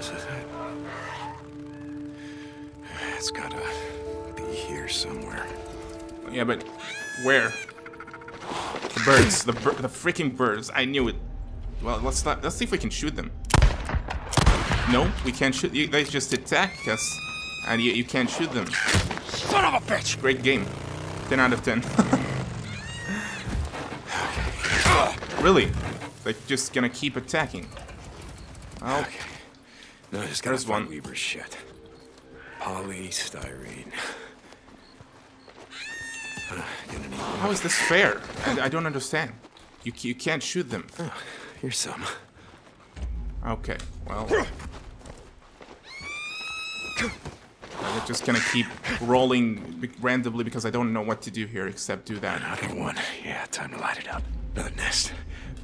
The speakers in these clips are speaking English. This is it. It's gotta be here somewhere. Yeah, but where? The birds. The freaking birds. I knew it. Well, let's see if we can shoot them. No, we can't shoot. They just attack us, and you can't shoot them. Son of a bitch! Great game. 10 out of 10. Really? They're just gonna keep attacking. Oh. Okay. No, just gotta find Weaver's shit. Polystyrene. How is this fair? I don't understand. You can't shoot them. Oh, here's some. Okay, well. We're just gonna keep rolling randomly because I don't know what to do here except do that. Another one. Yeah, time to light it up. Another nest.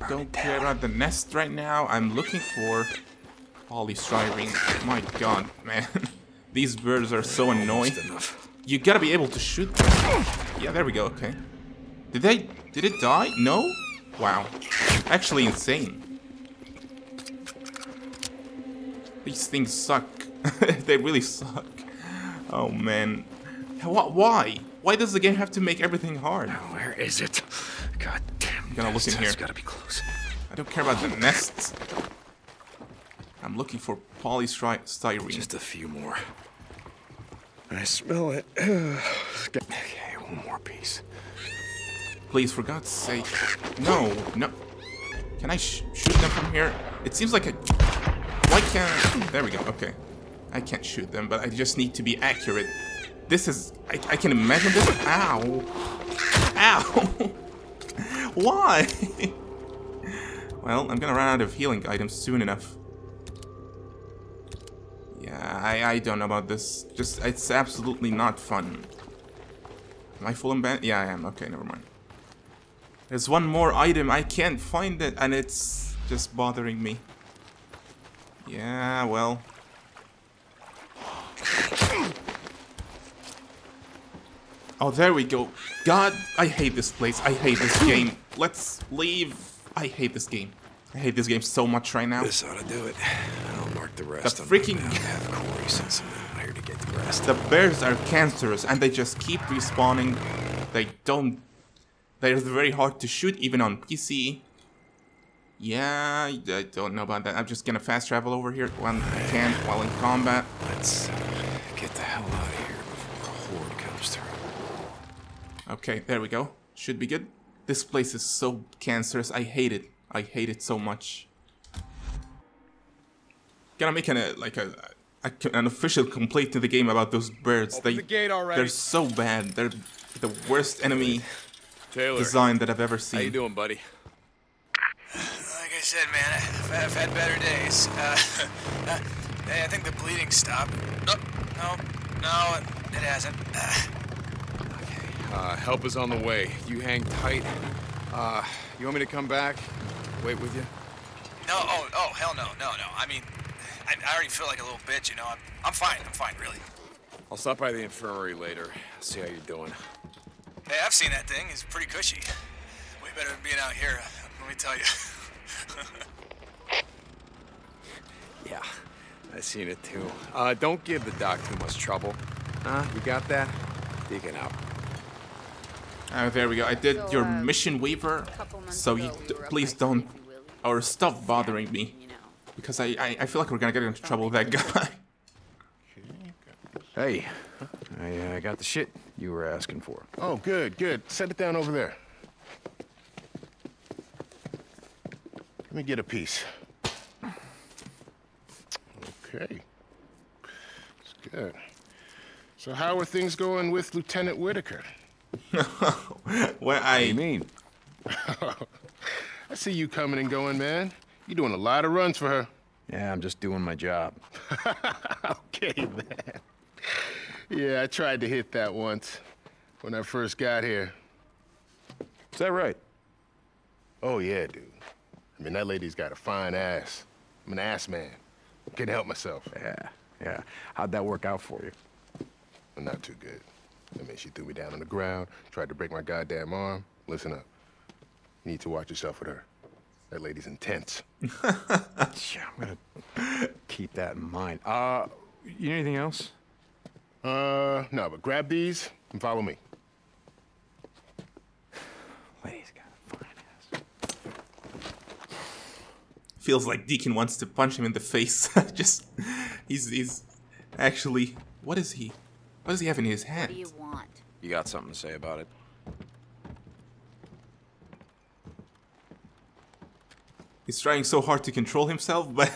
Don't care about the nest right now. I'm looking for polystyrene. My god, man. These birds are so annoying. You gotta be able to shoot them. Yeah, there we go, okay. Did it die? No? Wow. Actually insane. These things suck. They really suck. Oh man. Why? Why does the game have to make everything hard? Where is it? God damn. I'm gonna look in here. It's gotta be close. I don't care about the nests. I'm looking for polystyrene. Just a few more. I smell it. Okay, one more piece. Please, for God's sake. No, no. Can I shoot them from here? It seems like a... Why can't I... There we go, okay. I can't shoot them, but I just need to be accurate. This is... I can imagine this... Ow. Ow. Why? Well, I'm gonna run out of healing items soon enough. Yeah, I don't know about this. Just, it's absolutely not fun. Am I full in band? Yeah, I am. Okay, never mind. There's one more item. I can't find it, and it's just bothering me. Yeah, well. Oh, there we go. God, I hate this place. I hate this game. Let's leave. I hate this game. I hate this game so much right now. This ought to do it. I'll mark the rest. The freaking the bears are cancerous and they just keep respawning. They don't. They're very hard to shoot even on PC. Yeah, I don't know about that. I'm just gonna fast travel over here when I can while in combat. Let's get the hell out of here before a horde comes through. Okay, there we go. Should be good. This place is so cancerous. I hate it. I hate it so much. Gotta make an official complaint to the game about those birds. They're so bad. They're the worst enemy design that I've ever seen. How you doing, buddy? Like I said, man, I've had better days. Hey, I think the bleeding stopped. No, it hasn't. Okay. Help is on the way. You hang tight. You want me to come back? Wait with you? No, oh, hell no, no. I mean, I already feel like a little bitch, you know. I'm fine, really. I'll stop by the infirmary later, see how you're doing. Hey, I've seen that thing. It's pretty cushy. Way better than being out here, let me tell you. Yeah, I've seen it too. Don't give the doc too much trouble. You got that? Deacon out. Oh, there we go. I did your mission, Weaver. So you please don't or stop bothering me, because I feel like we're gonna get into trouble with that guy. Hey, I got the shit you were asking for. Oh, good. Set it down over there. Let me get a piece. Okay, that's good. So how are things going with Lieutenant Whittaker? What do you mean? I see you coming and going, man. You're doing a lot of runs for her. Yeah, I'm just doing my job. Okay, man. Yeah, I tried to hit that once when I first got here. Is that right? Oh, yeah, dude. I mean, that lady's got a fine ass. I'm an ass man. I can't help myself. Yeah. How'd that work out for you? Well, not too good. I mean, she threw me down on the ground, tried to break my goddamn arm. Listen up. You need to watch yourself with her. That lady's intense. Yeah, I'm gonna keep that in mind. You need anything else? No, but grab these and follow me. Lady's got a fine ass. Feels like Deacon wants to punch him in the face. Just, he's actually, what is he? What does he have in his hand? What do you want? You got something to say about it? He's trying so hard to control himself, but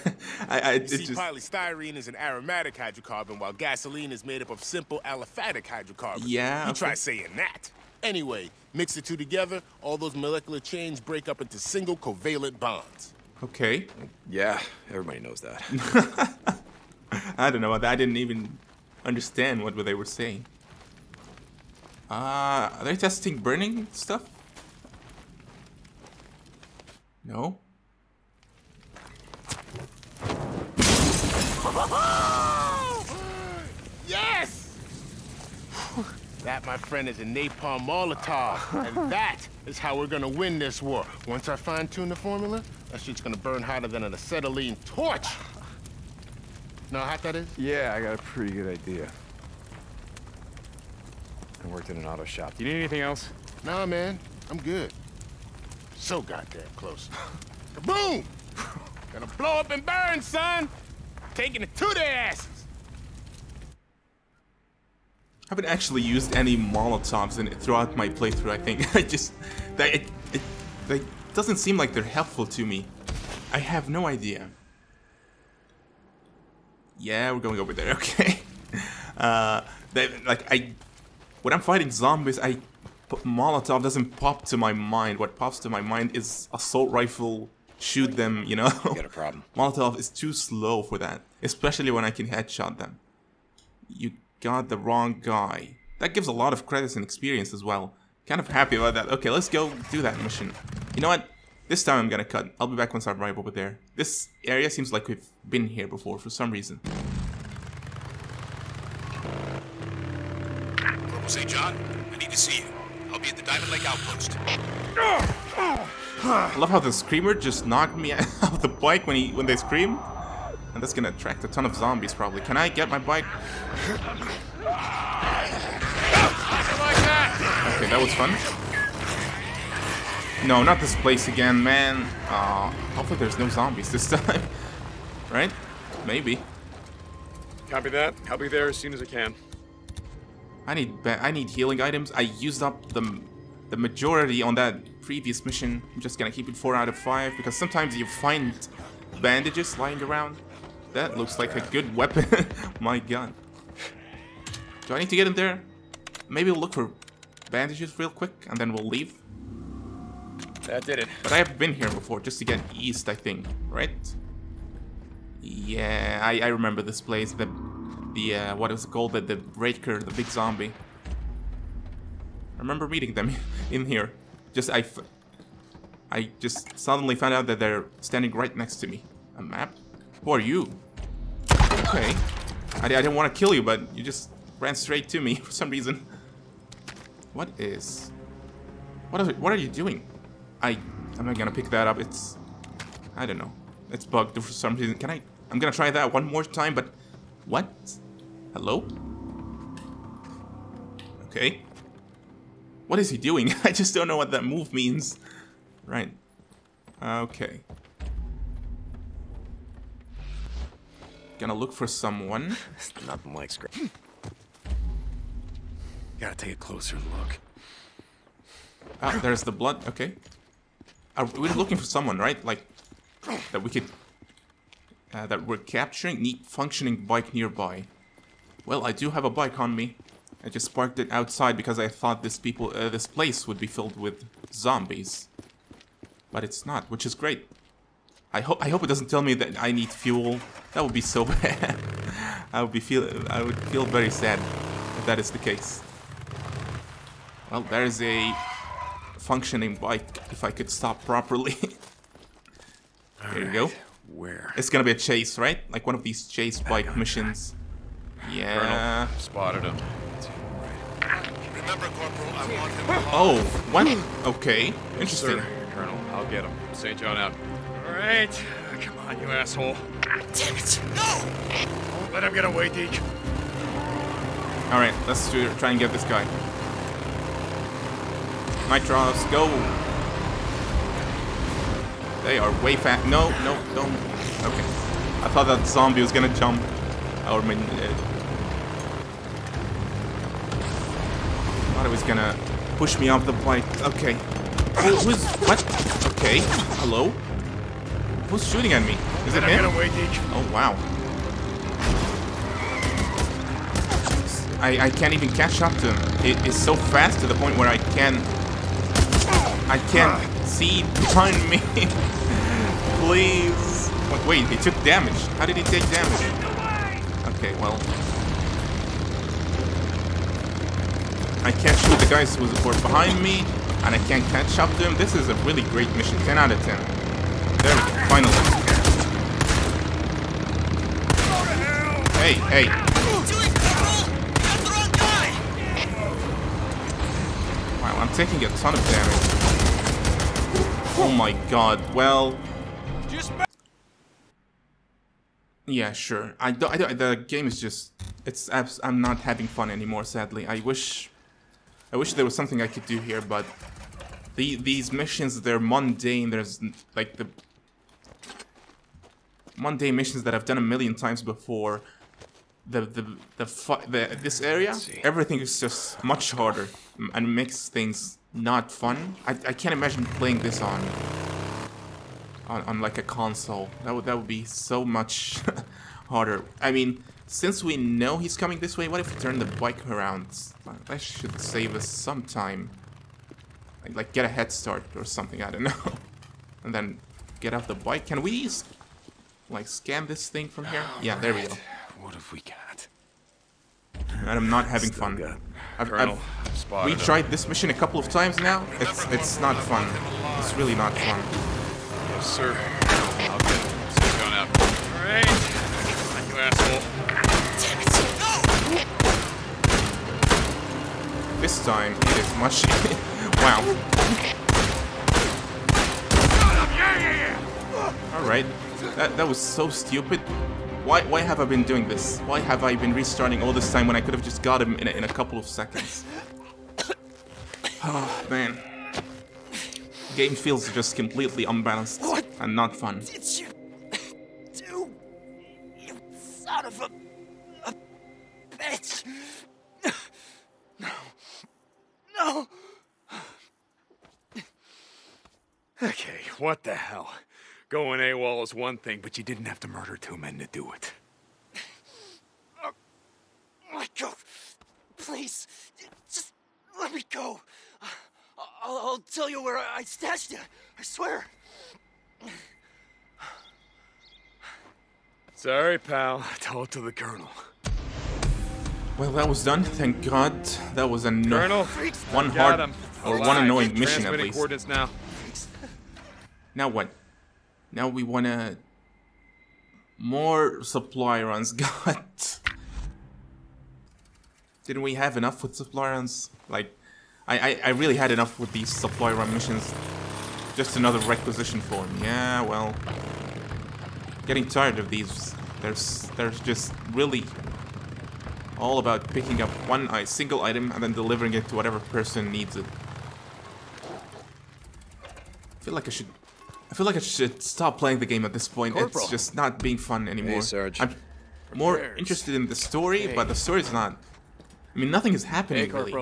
I just... Polystyrene is an aromatic hydrocarbon, while gasoline is made up of simple aliphatic hydrocarbons. Yeah, you try saying that. Anyway, mix the two together, all those molecular chains break up into single covalent bonds. Okay. Yeah, everybody knows that. I don't know about that. I didn't even understand what they were saying. Are they testing burning stuff? No? Yes! That, my friend, is a napalm Molotov, and that is how we're gonna win this war. Once I fine-tune the formula, that shit's gonna burn hotter than an acetylene torch. Know how hot that is? Yeah, I got a pretty good idea. I worked in an auto shop. Do you need anything else? Nah, man, I'm good. So goddamn close. Kaboom! Gonna blow up and burn, son! Taking it to their asses! I haven't actually used any Molotovs in it throughout my playthrough, I think. I just... It doesn't seem like they're helpful to me. I have no idea. Yeah, we're going over there, okay. When I'm fighting zombies, Molotov doesn't pop to my mind. What pops to my mind is assault rifle... Shoot them, you know. You got a problem. Molotov is too slow for that, especially when I can headshot them. You got the wrong guy. That gives a lot of credits and experience as well. Kind of happy about that. Okay, let's go do that mission. You know what? This time I'm gonna cut. I'll be back once I arrive over there. This area seems like we've been here before for some reason. Corporal St. John, I need to see you. I'll be at the Diamond Lake outpost. I love how the screamer just knocked me out of the bike when they scream, and that's gonna attract a ton of zombies probably. Can I get my bike? Okay, that was fun. No, not this place again, man. Hopefully there's no zombies this time, right? Maybe. Copy that. I'll be there as soon as I can. I need healing items. I used up the majority on that previous mission. I'm just gonna keep it 4 out of 5 because sometimes you find bandages lying around. That looks like a good weapon. My gun. Do I need to get in there? Maybe we'll look for bandages real quick and then we'll leave. That did it. But I have been here before just to get east, I think, right? Yeah, I remember this place. The what is it called? The Breaker, the big zombie. I remember meeting them in here. I just suddenly found out that they're standing right next to me. A map? Who are you? Okay. I didn't want to kill you, but you just ran straight to me for some reason. What are you doing? I'm not gonna pick that up. It's... I don't know. It's bugged for some reason. I'm gonna try that one more time, but... What? Hello? Okay. What is he doing? I just don't know what that move means. Right. Okay. Gonna look for someone. Nothing like scrap. Gotta take a closer look. Ah, there's the blood. Okay. We're looking for someone, right? Like, that we could... that we're capturing. Need functioning bike nearby. Well, I do have a bike on me. I just parked it outside because I thought this place would be filled with zombies, but it's not, which is great. I hope it doesn't tell me that I need fuel. That would be so bad. I would feel very sad if that is the case. Well, there is a functioning bike. If I could stop properly. There you go. Where? It's gonna be a chase, right? Like one of these chase bike missions. Yeah. Colonel, spotted him. Remember, Corporal, I want him. Oh, what? Okay, interesting. Sir, Colonel, I'll get him. St. John out. All right. Come on, you asshole. God damn it. No! Don't let him get away, Deke. All right, let's try and get this guy. Nitros, go! They are way fast. No, no, don't. Okay. I thought that zombie was gonna jump. Or maybe. I thought it was gonna push me off the plate. Okay. Who's. What? Okay. Hello? Who's shooting at me? Is it him? Oh, wow. I can't even catch up to him. It is so fast to the point where I can't see behind me. Please. Wait, he took damage. How did he take damage? Okay, well. I can't shoot the guys who were behind me, and I can't catch up to him. This is a really great mission. 10 out of 10. There we go. Finally. Hey, hey. I'm taking a ton of damage. Oh my god, well... Yeah, sure. I don't, the game is just... I'm not having fun anymore, sadly. I wish there was something I could do here, but... These missions, they're mundane. There's, like, the... mundane missions that I've done a million times before. This area, everything is just much harder and makes things not fun. I can't imagine playing this on like a console. That would be so much harder. I mean, since we know he's coming this way, what if we turn the bike around? That should save us some time. Like get a head start or something. I don't know. And then get off the bike. Can we like scan this thing from here? Yeah, there we go. What have we got? And I'm not having fun. We tried this mission a couple of times now. It's not fun. It's really not fun. Yes, sir. I'll get St. John out. All right. Come on, you asshole. No! This time it is much. Wow. All right. That was so stupid. Why have I been doing this? Why have I been restarting all this time when I could have just got him in a couple of seconds? Oh, man. Game feels just completely unbalanced and not fun. What did you do? You son of a bitch! No. No! Okay, what the hell? Going AWOL is one thing, but you didn't have to murder two men to do it. Oh, let go. Please. Just let me go. I'll tell you where I stashed it. I swear. Sorry, pal. Tell it to the Colonel. Well, that was done. Thank God. That was one annoying mission, at least. Coordinates now. Now what? Now we wanna more supply runs. God, didn't we have enough with supply runs? Like, I really had enough with these supply run missions. Just another requisition form. Yeah, well, getting tired of these. There's just really all about picking up one single item and then delivering it to whatever person needs it. I feel like I should stop playing the game at this point. Corporal. It's just not being fun anymore. Hey, I'm more interested in the story, but the story's not. I mean, nothing is happening really.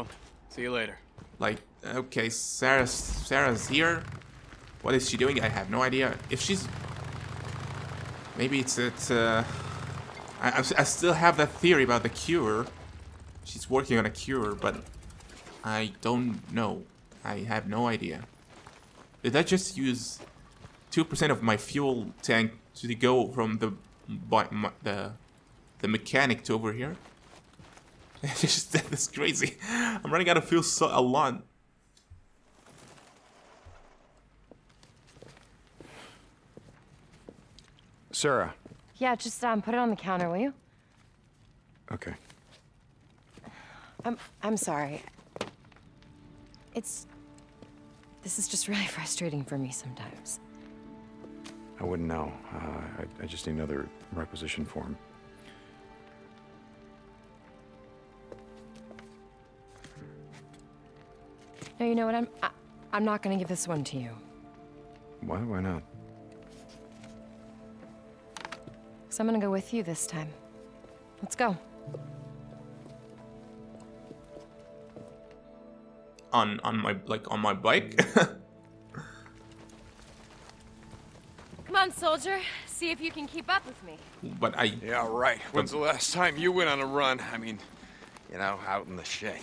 See you later. Like, okay, Sarah's here. What is she doing? I have no idea. If she's, maybe I still have that theory about the cure. She's working on a cure, but I don't know. I have no idea. Did I just use 2% of my fuel tank to go from the mechanic to over here? That's crazy. I'm running out of fuel a lot. Sarah. Yeah, just put it on the counter, will you? Okay. I'm sorry. This is just really frustrating for me sometimes. I wouldn't know. I just need another requisition form. No, you know what? I'm not gonna give this one to you. Why? Why not? Because I'm gonna go with you this time. Let's go. On my bike. Come on, soldier. See if you can keep up with me. But I. Yeah, right. When's the last time you went on a run? I mean, you know, out in the shade.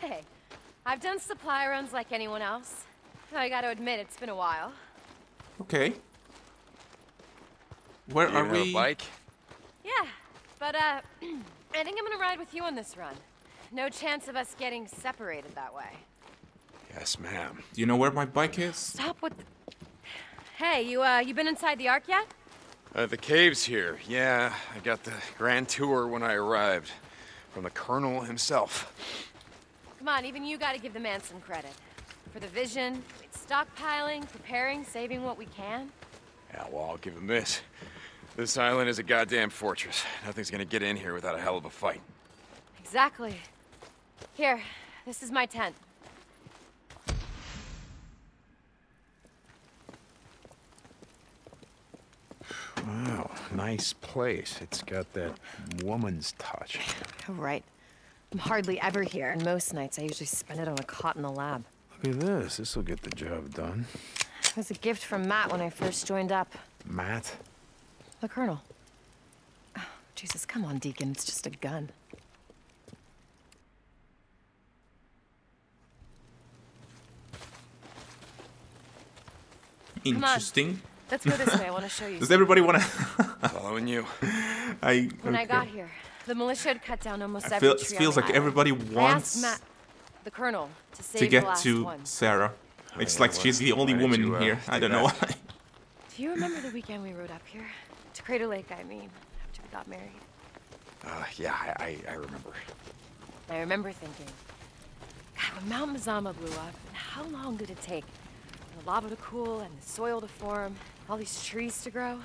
Hey, I've done supply runs like anyone else. I got to admit, it's been a while. Okay. Where are we? On a bike? Yeah, but I think I'm gonna ride with you on this run. No chance of us getting separated that way. Yes, ma'am. Do you know where my bike is? Stop with... Hey, you been inside the Ark yet? The cave's here. Yeah, I got the grand tour when I arrived. From the Colonel himself. Come on, even you gotta give the man some credit. For the vision, stockpiling, preparing, saving what we can. Yeah, well, I'll give him this. This island is a goddamn fortress. Nothing's gonna get in here without a hell of a fight. Exactly. Here, this is my tent. Wow, nice place. It's got that woman's touch. Oh, right. I'm hardly ever here. And most nights I usually spend it on a cot in the lab. Look at this. This will get the job done. It was a gift from Matt when I first joined up. Matt? The Colonel. Oh, Jesus, come on, Deacon. It's just a gun. Interesting. Let's go this way. I want to show you. Does everybody want to? Following you. When I got here, the militia had cut down almost every tree. It feels like everybody wants Matt, the Colonel, to get to Sarah. It's like she's the only woman in here. I don't know why. Do you remember the weekend we rode up here to Crater Lake? I mean, after we got married. Yeah, I remember. I remember thinking, God, when Mount Mazama blew up, and how long did it take? The lava to cool and the soil to form, all these trees to grow.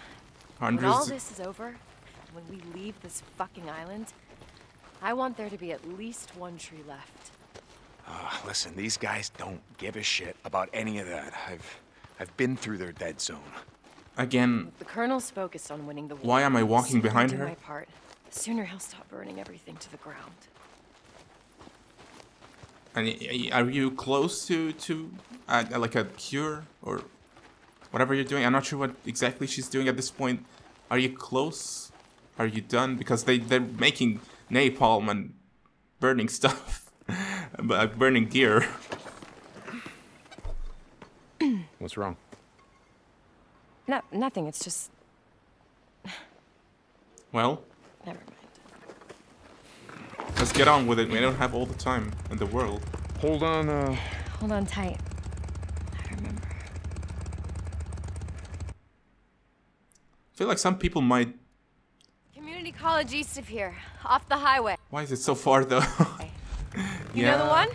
When all this is over, when we leave this fucking island, I want there to be at least one tree left. Listen, these guys don't give a shit about any of that. I've been through their dead zone. Again, the Colonel's focused on winning the war. Why am I walking behind her? My part. The sooner he'll stop burning everything to the ground. And are you close to like a cure or whatever you're doing? I'm not sure what exactly she's doing at this point. Are you close? Are you done? Because they're making napalm and burning stuff, burning gear. What's wrong? No, nothing. It's just. Well. Never mind. Let's get on with it. We don't have all the time in the world. Hold on, Hold on tight. I remember. I feel like some people might... Community college east of here. Off the highway. Why is it so far, though? You know the one?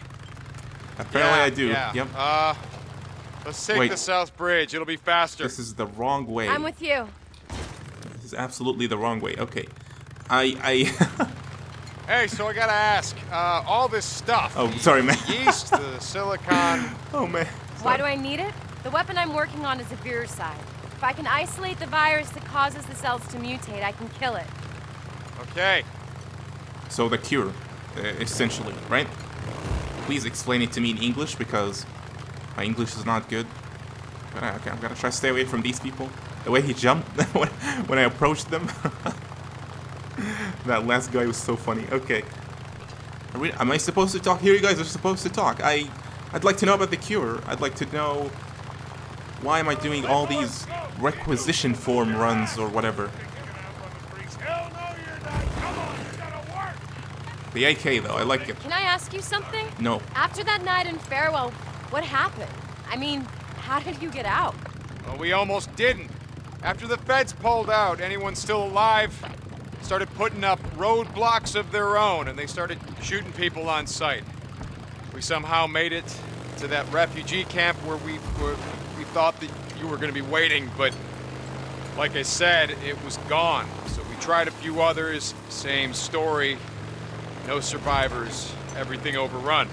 Apparently I do. Yeah. Yep. Let's take the south bridge. It'll be faster. This is the wrong way. I'm with you. This is absolutely the wrong way. Okay. I... Hey, so I gotta ask, all this stuff. Oh, sorry, man. Yeast, the silicon. Oh, man. Sorry. Why do I need it? The weapon I'm working on is a viricide. If I can isolate the virus that causes the cells to mutate, I can kill it. Okay. So the cure, essentially, right? Please explain it to me in English because my English is not good. But okay, I'm gonna try to stay away from these people. The way he jumped when I approached them. That last guy was so funny. Okay. Am I supposed to talk? Here you guys are supposed to talk. I'd like to know about the cure. I'd like to know why am I doing all these requisition form runs or whatever. The AK though, I like it. Can I ask you something? No. After that night in Farewell, what happened? I mean, how did you get out? Well, we almost didn't. After the feds pulled out, anyone still alive started putting up roadblocks of their own, and they started shooting people on sight. We somehow made it to that refugee camp where we thought that you were going to be waiting, but Like I said, it was gone. So we tried a few others, same story. No survivors, everything overrun.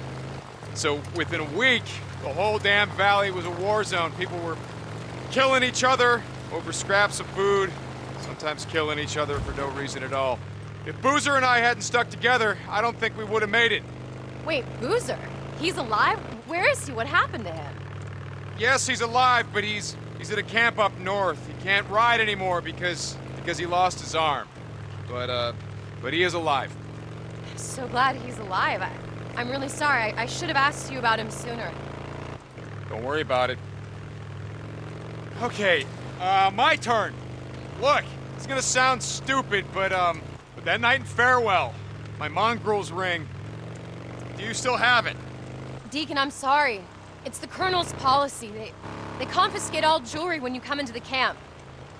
So within a week, the whole damn valley was a war zone. People were killing each other over scraps of food, sometimes killing each other for no reason at all. If Boozer and I hadn't stuck together, I don't think we would have made it. Wait, Boozer? He's alive? Where is he? What happened to him? Yes, he's alive, but he's at a camp up north. He can't ride anymore because he lost his arm. But he is alive. I'm so glad he's alive. I'm really sorry. I should have asked you about him sooner. Don't worry about it. Okay, my turn. Look, it's gonna sound stupid, but that night in Farewell, my mongrel's ring, do you still have it? Deacon, I'm sorry. It's the Colonel's policy. They confiscate all jewelry when you come into the camp.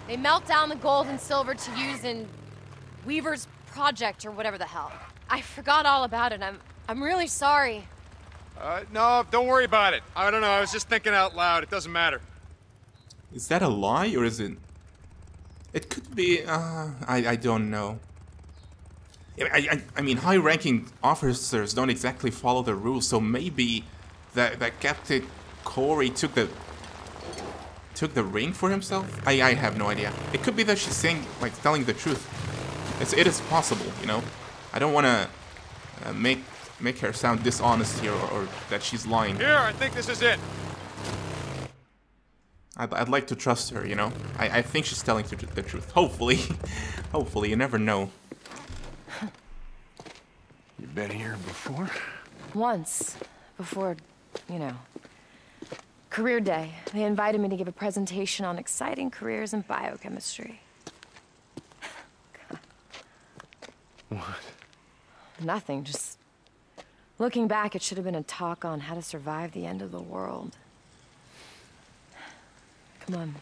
They melt down the gold and silver to use in Weaver's project or whatever the hell. I forgot all about it. I'm really sorry. No, don't worry about it. I don't know, I was just thinking out loud. It doesn't matter. Is that a lie or is it... It could be... I don't know. I mean, high-ranking officers don't exactly follow the rules, so maybe that Captain Corey took the ring for himself? I have no idea. It could be that she's saying, like, telling the truth. It is possible, you know? I don't want to make her sound dishonest here or that she's lying. Here, I think this is it. I'd like to trust her, you know? I think she's telling the truth. Hopefully. Hopefully, you never know. You've been here before? Once. Before, you know, career day. They invited me to give a presentation on exciting careers in biochemistry. God. What? Nothing, just looking back, it should have been a talk on how to survive the end of the world. Come on,